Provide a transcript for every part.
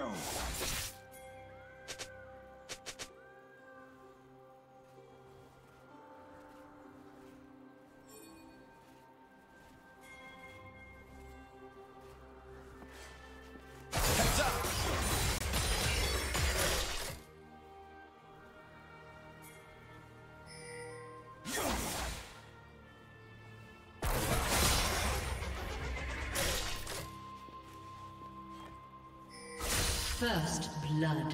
go. First blood.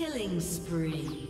Killing spree.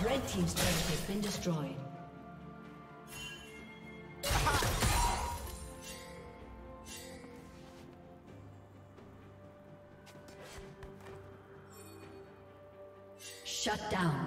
Red team's turret has been destroyed. Shut down.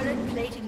Turret plating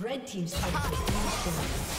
Red team's turret has been destroyed.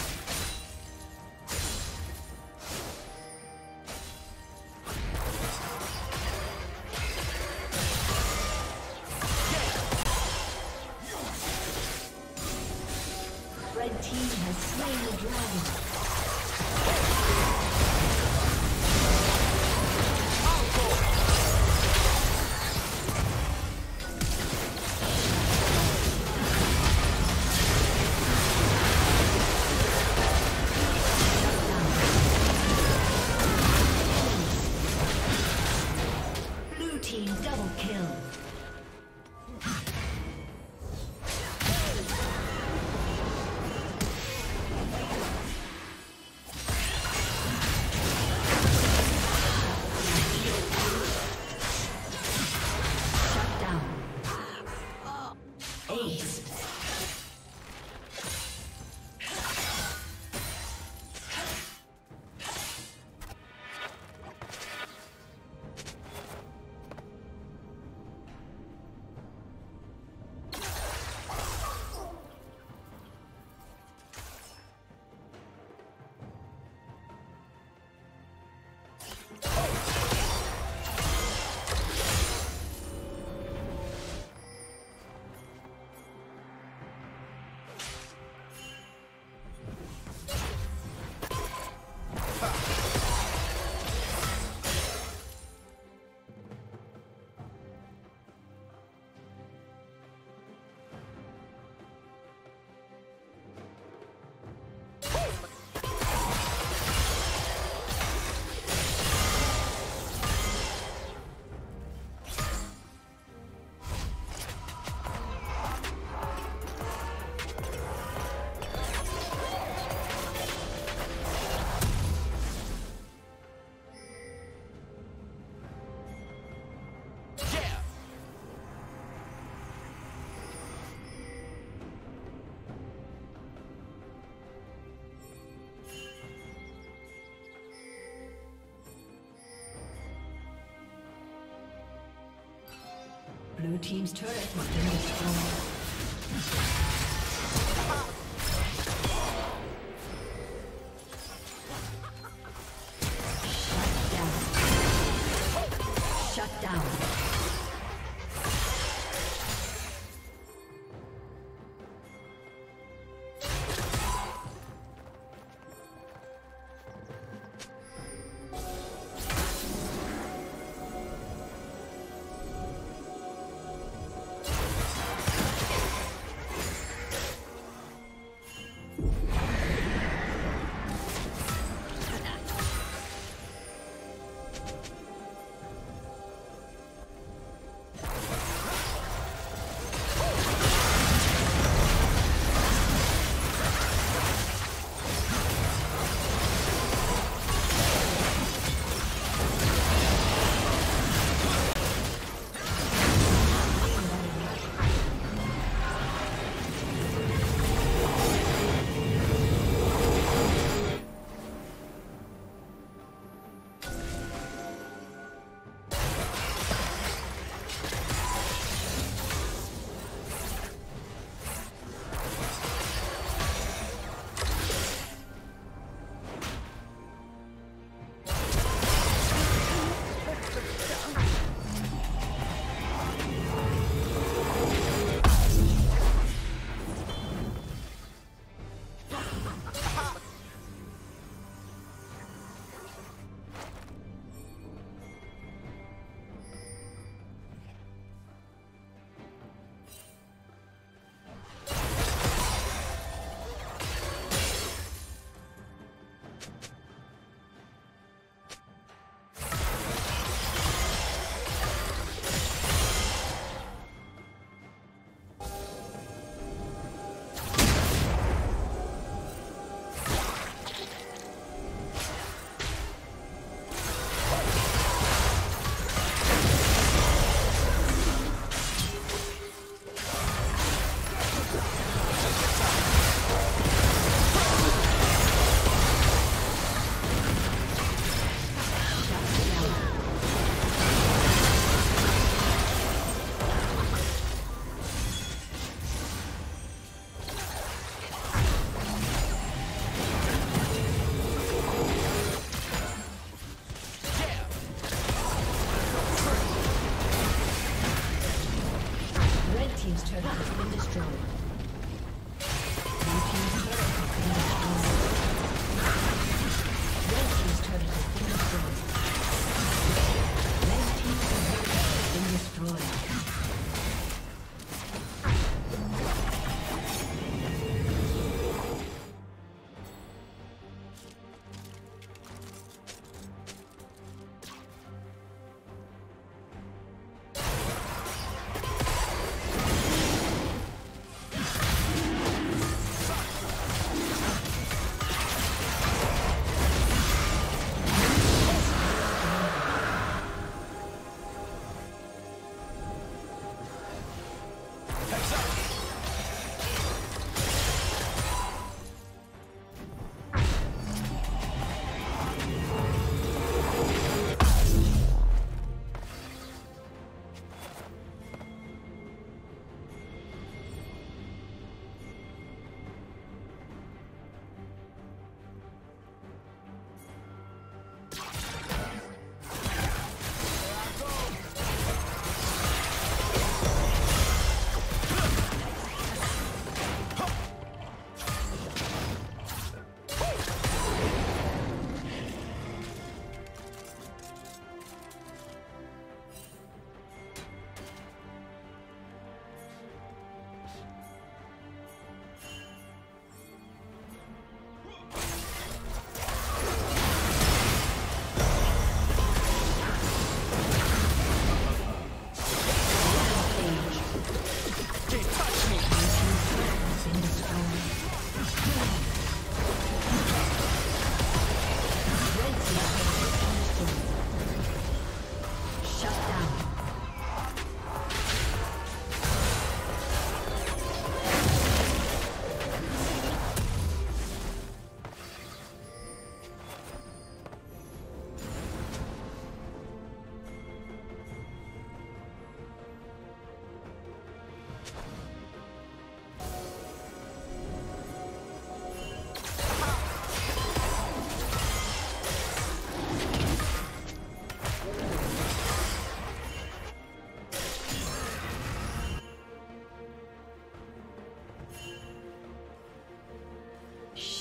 Blue team's turret has been destroyed.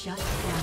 Shut down.